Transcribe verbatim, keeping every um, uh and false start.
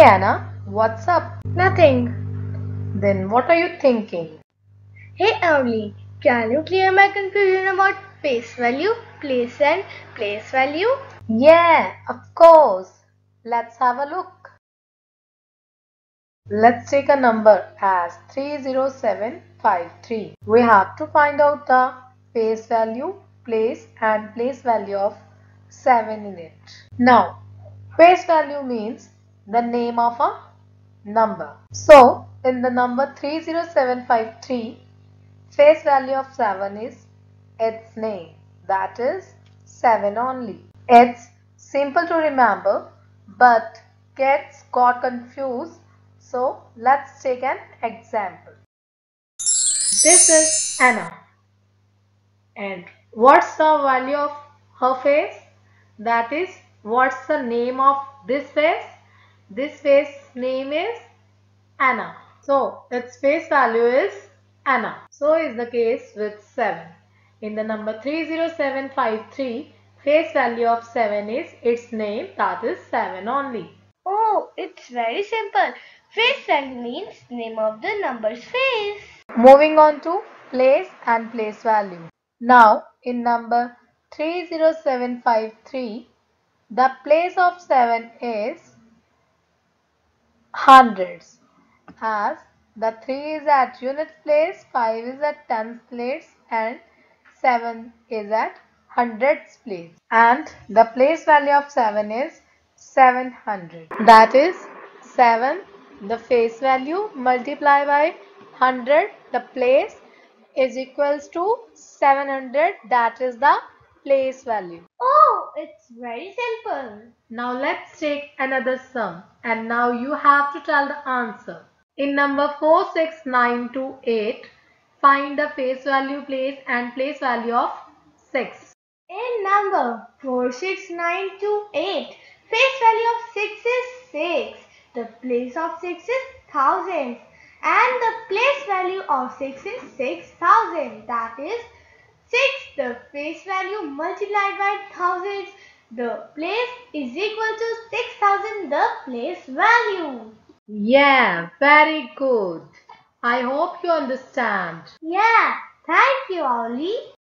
Hey Anna, what's up? Nothing. Then what are you thinking? Hey Emily, can you clear my confusion about face value, place and place value? Yeah, of course. Let's have a look. Let's take a number as three zero seven five three. We have to find out the face value, place and place value of seven in it. Now, face value means the name of a number. So, in the number three zero seven five three, face value of seven is its name, that is seven only. It's simple to remember but gets got confused. So, let's take an example. This is Anna. And what's the value of her face? That is, what's the name of this face? This face name is Anna. So, its face value is Anna. So is the case with seven. In the number three zero seven five three, face value of seven is its name, that is seven only. Oh, it's very simple. Face value means name of the number's face. Moving on to place and place value. Now, in number three zero seven five three, the place of seven is hundreds, as the three is at unit place, five is at tens place and seven is at hundreds place, and the place value of seven is seven hundred. That is seven, the face value multiplied by one hundred, the place, is equals to seven hundred, that is the place value. Oh, it's very simple. Now let's take another sum, and now you have to tell the answer. In number four six nine two eight, find the face value, place and place value of six. In number four six nine two eight, face value of six is six. The place of six is thousands. And the place value of six is six thousand. That is six, the face value multiplied by thousands. The place is equal to six thousand, the place value. Yeah, very good. I hope you understand. Yeah, thank you, Ollie.